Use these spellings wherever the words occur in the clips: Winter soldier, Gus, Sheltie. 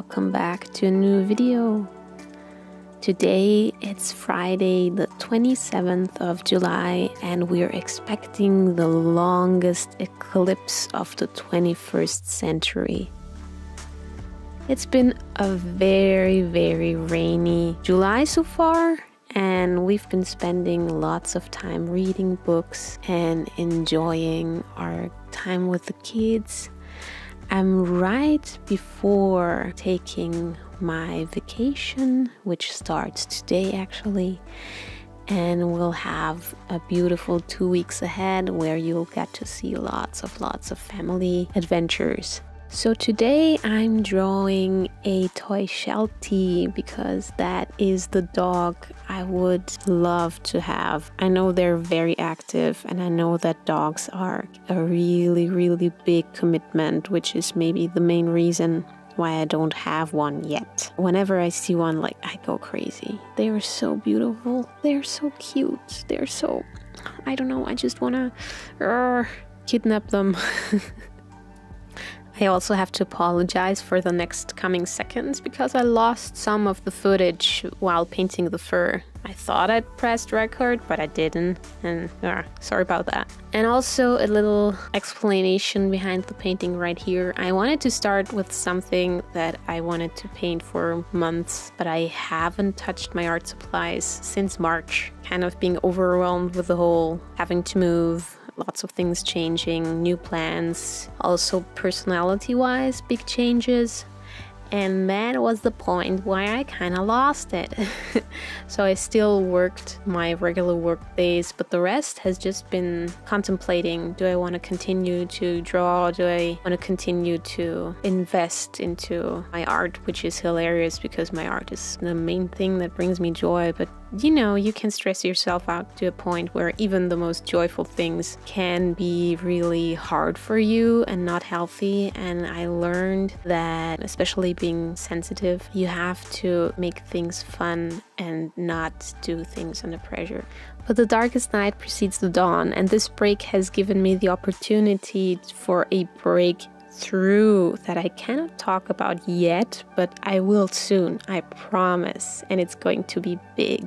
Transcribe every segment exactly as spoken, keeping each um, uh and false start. welcome back to a new video. Today it's Friday the twenty-seventh of July and we're expecting the longest eclipse of the twenty-first century. It's been a very very rainy July so far, and we've been spending lots of time reading books and enjoying our time with the kids. I'm right before taking my vacation, which starts today actually, and we'll have a beautiful two weeks ahead where you'll get to see lots of lots of family adventures. So today I'm drawing a toy Sheltie because that is the dog I would love to have. I know they're very active and I know that dogs are a really really big commitment, which is maybe the main reason why I don't have one yet. Whenever I see one, like, I go crazy. They are so beautiful. They're so cute. They're so, I don't know, I just wanna uh, kidnap them. I also have to apologize for the next coming seconds because I lost some of the footage while painting the fur. I thought I'd pressed record, but I didn't, and uh, sorry about that. And also a little explanation behind the painting right here. I wanted to start with something that I wanted to paint for months, but I haven't touched my art supplies since March. Kind of being overwhelmed with the whole having to move, lots of things changing, new plans, also personality-wise, big changes. And that was the point why I kind of lost it. So I still worked my regular work days, but the rest has just been contemplating. Do I want to continue to draw? Do I want to continue to invest into my art, which is hilarious because my art is the main thing that brings me joy. But you know, you can stress yourself out to a point where even the most joyful things can be really hard for you and not healthy. And I learned that, especially being sensitive, you have to make things fun and not do things under pressure. But the darkest night precedes the dawn, and this break has given me the opportunity for a breakthrough that I cannot talk about yet, but I will soon, I promise, and it's going to be big.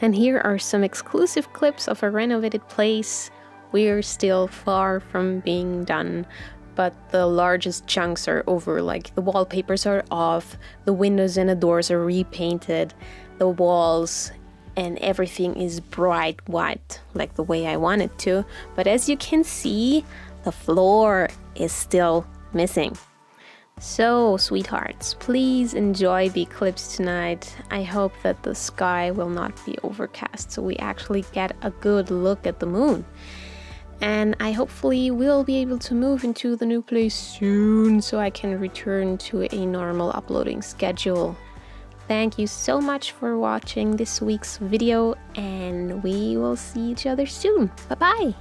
And here are some exclusive clips of a renovated place. We're still far from being done, but the largest chunks are over. Like, the wallpapers are off, the windows and the doors are repainted, the walls, and everything is bright white, like the way I want it to. But as you can see, the floor is still missing. So, sweethearts, please enjoy the eclipse tonight. I hope that the sky will not be overcast, so we actually get a good look at the moon. And I hopefully will be able to move into the new place soon so I can return to a normal uploading schedule. Thank you so much for watching this week's video, and we will see each other soon. Bye bye!